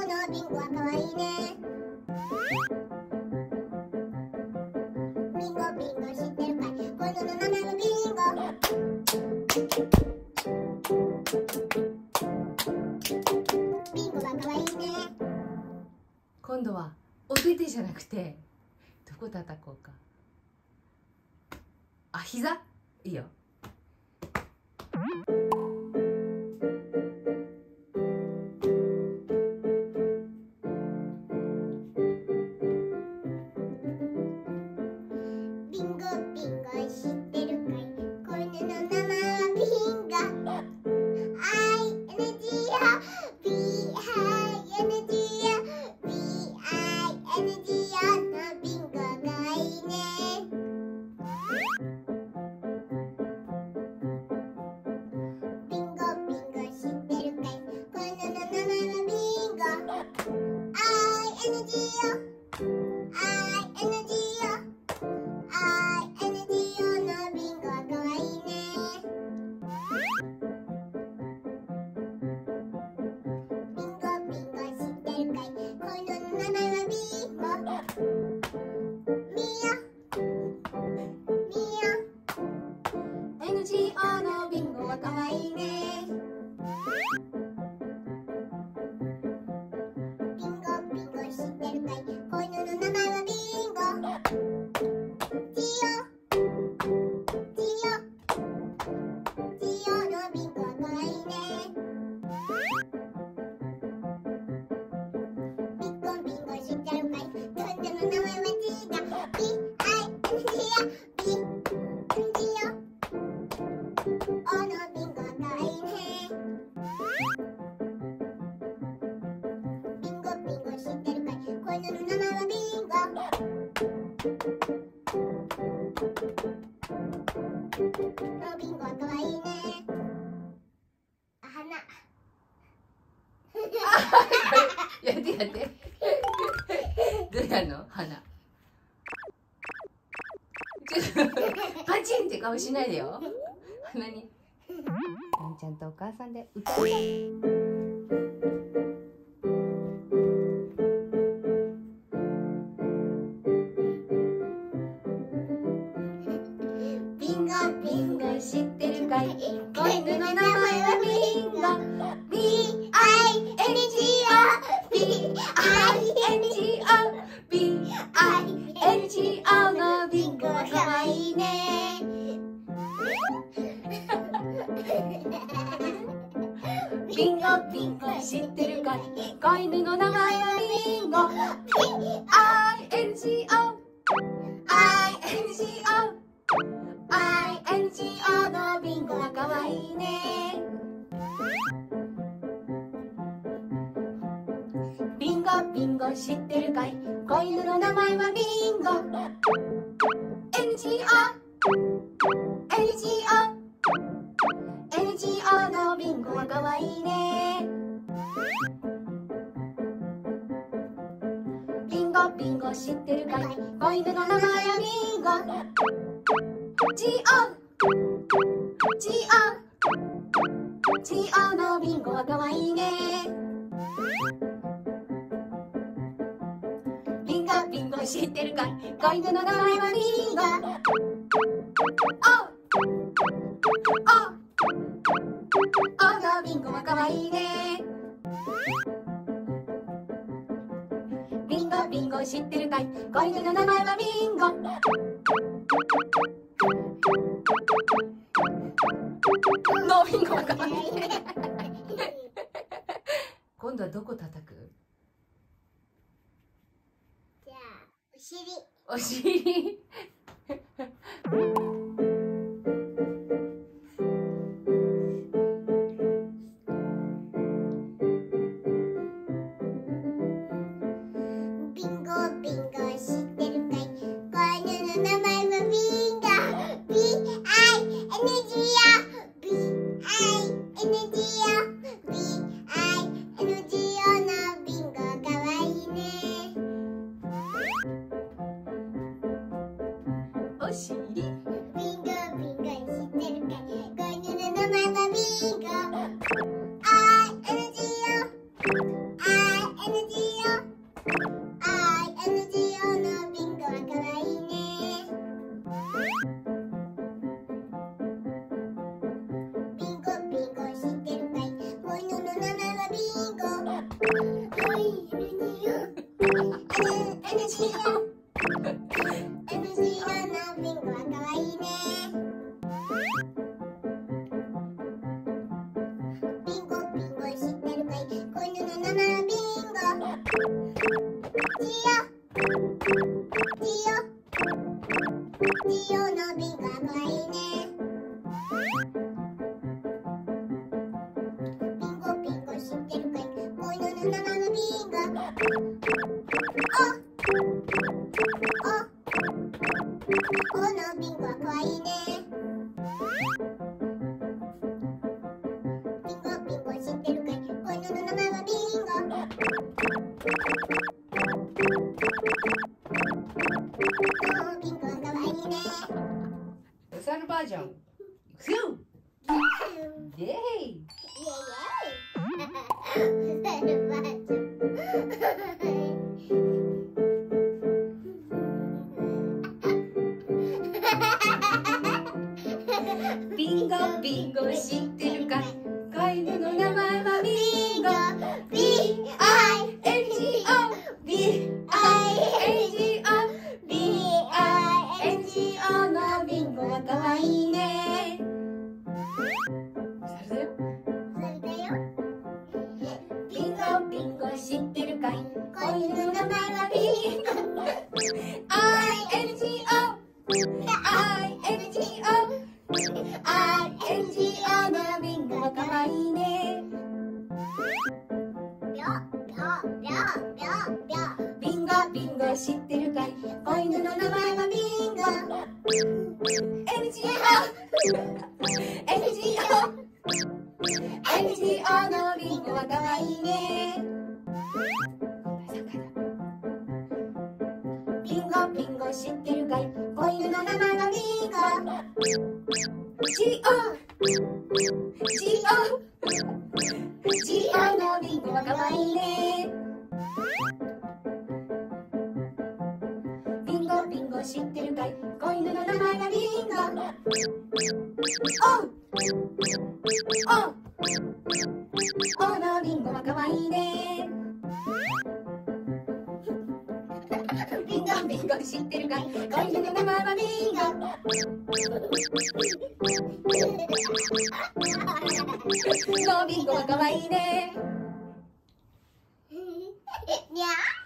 のビンゴはかわいいね。ビンゴビンゴ知ってるかい、今度のナナビンゴ。ビンゴはかわいいね。今度はお手手じゃなくてどこ叩こうか。あ、膝いいよ。顔しないでよ。鼻に。ちゃんとお母さんで歌う。ビンゴビンゴ知ってるかい？子犬の名前はビンゴ。B I N G O B I N G O B I N G O のビンゴは可愛いね。ビンゴビンゴ知ってるかい？子犬の名前はビンゴ。 B-I-N-G-O I-N-G-O I-N-G-O のビンゴはかわいいね。ビンゴビンゴ知ってるかい？子犬の名前はビンゴ。 N-G-O N-G-O NGO のビンゴはかわいいね。ビンゴビンゴ知ってるかい？子犬の名前はビンゴ。 GO GO GO のビンゴはかわいいね。ビンゴビンゴ知ってるかい？子犬の名前はビンゴ。 O OO のビンゴはかわいいね。ビンゴビンゴ知ってるかい？子犬の名前はビンゴ。のビンゴはかわいいね。今度はどこ叩く？じゃあお尻。お尻。ビンゴビンゴ知ってるかい？子犬の名前はビンゴ。 I N G O I N G O ビンゴはかわいいね。にゃー。